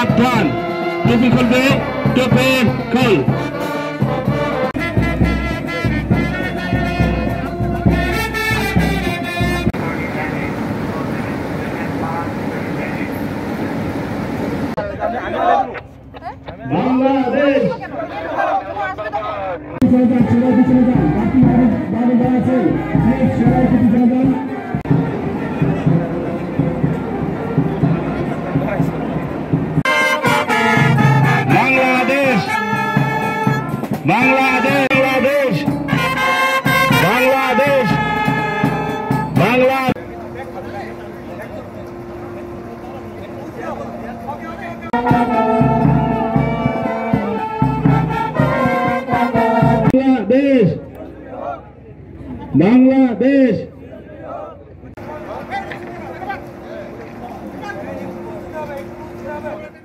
Lap 1. Looking for the Topin Cole. Bangladesh